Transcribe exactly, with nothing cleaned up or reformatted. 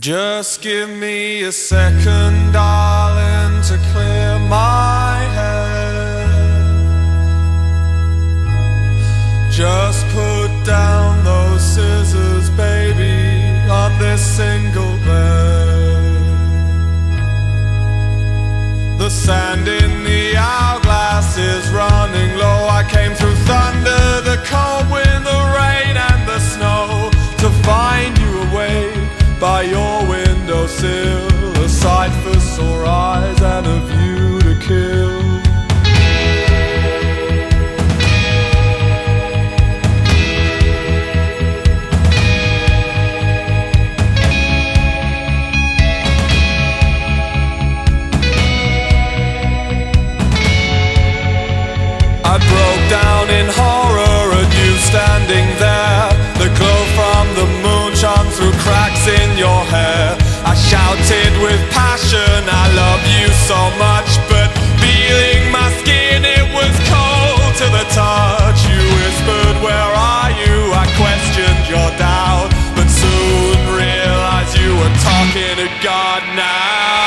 Just give me a second, darling, to clear my head. Just put down those scissors, baby, on this single bed. The sand in the hourglass is running low. I came through thunder, the cold wind, the rain and the snow to find you away. By your windowsill, a sight for sore eyes and a view to kill. I broke down in horror at you standing there. The glow from the moon shone through cracks in your hair. I shouted with passion, I love you so much. But feeling my skin, it was cold to the touch. You whispered, where are you? I questioned your doubt, but soon realized you were talking to God now.